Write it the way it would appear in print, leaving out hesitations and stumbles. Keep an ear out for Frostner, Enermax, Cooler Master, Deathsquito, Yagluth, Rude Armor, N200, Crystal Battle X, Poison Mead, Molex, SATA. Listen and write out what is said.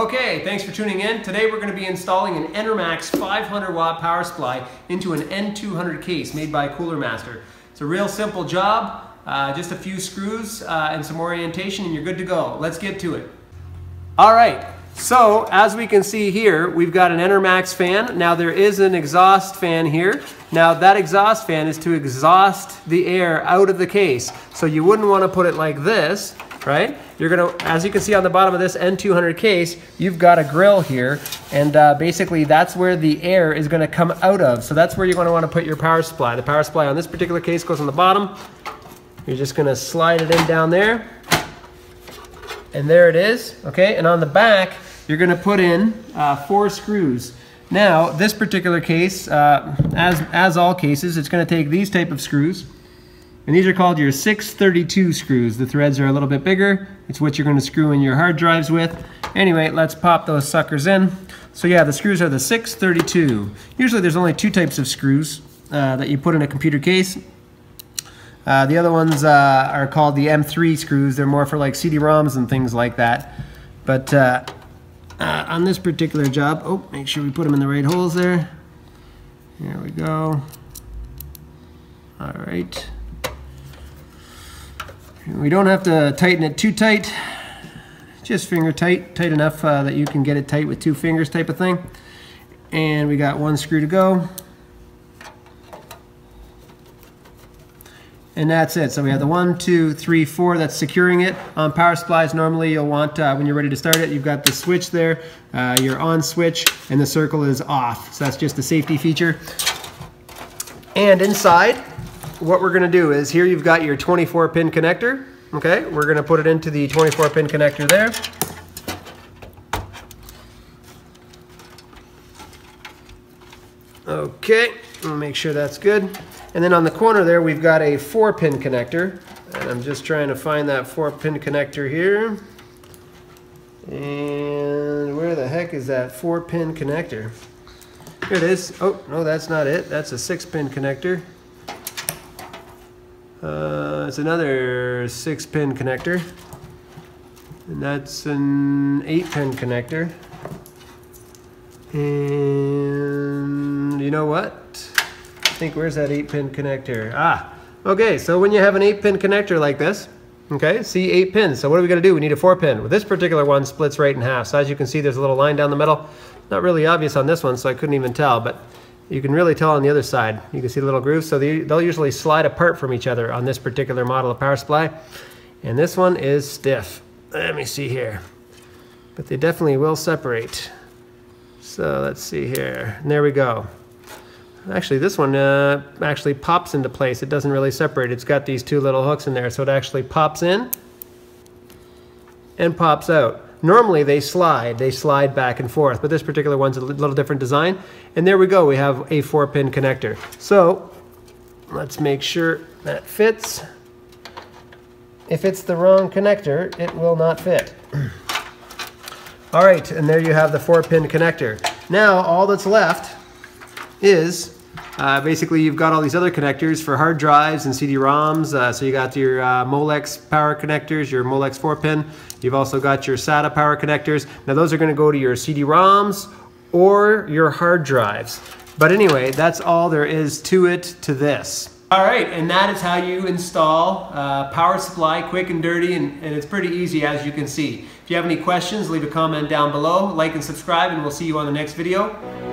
Okay, thanks for tuning in. Today we're going to be installing an Enermax 500-watt power supply into an N200 case made by Cooler Master. It's a real simple job, just a few screws and some orientation and you're good to go. Let's get to it. All right, so as we can see here, we've got an Enermax fan. Now there is an exhaust fan here. Now that exhaust fan is to exhaust the air out of the case. So you wouldn't want to put it like this. Right? You're going to, as you can see on the bottom of this N200 case, you've got a grill here, and basically that's where the air is going to come out of. So that's where you're going to want to put your power supply. The power supply on this particular case goes on the bottom. You're just going to slide it in down there, and there it is. Okay, and on the back, you're going to put in four screws. Now, this particular case, as all cases, it's going to take these type of screws. And these are called your 632 screws. The threads are a little bit bigger. It's what you're going to screw in your hard drives with. Anyway, let's pop those suckers in. So yeah, the screws are the 632. Usually there's only two types of screws that you put in a computer case. The other ones are called the M3 screws. They're more for like CD-ROMs and things like that. But on this particular job, oh, make sure we put them in the right holes there. There we go. All right. We don't have to tighten it too tight, just finger tight, tight enough that you can get it tight with two fingers type of thing. And we got one screw to go. And that's it. So we have the 1, 2, 3, 4 that's securing it. On power supplies, normally you'll want, when you're ready to start it, you've got the switch there, your on switch, and the circle is off. So that's just a safety feature. And inside, what we're going to do is, here you've got your 24-pin connector. Okay, we're going to put it into the 24-pin connector there. Okay, make sure that's good. And then on the corner there, we've got a 4-pin connector. And I'm just trying to find that 4-pin connector here. And where the heck is that 4-pin connector? Here it is. Oh, no, that's not it. That's a 6-pin connector. It's another 6-pin connector, and that's an 8-pin connector. And you know what? I think, where's that 8-pin connector? Ah, okay, so when you have an 8-pin connector like this, okay, see, 8 pins. So what are we going to do? We need a 4-pin. Well, this particular one splits right in half, so as you can see, there's a little line down the middle. Not really obvious on this one, so I couldn't even tell, but you can really tell on the other side. You can see the little grooves. So they'll usually slide apart from each other on this particular model of power supply. And this one is stiff. Let me see here. But they definitely will separate. So let's see here. And there we go. Actually, this one actually pops into place. It doesn't really separate. It's got these two little hooks in there. So it actually pops in and pops out. Normally they slide back and forth, but this particular one's a little different design. And there we go, we have a 4-pin connector. So let's make sure that fits. If it's the wrong connector, it will not fit. All right, and there you have the 4-pin connector. Now all that's left is basically you've got all these other connectors for hard drives and CD-ROMs. So you got your Molex power connectors, your Molex 4-pin. You've also got your SATA power connectors. Now those are going to go to your CD-ROMs or your hard drives. But anyway, that's all there is to it, to this. All right, and that is how you install power supply, quick and dirty, and it's pretty easy, as you can see. If you have any questions, leave a comment down below, like and subscribe, and we'll see you on the next video.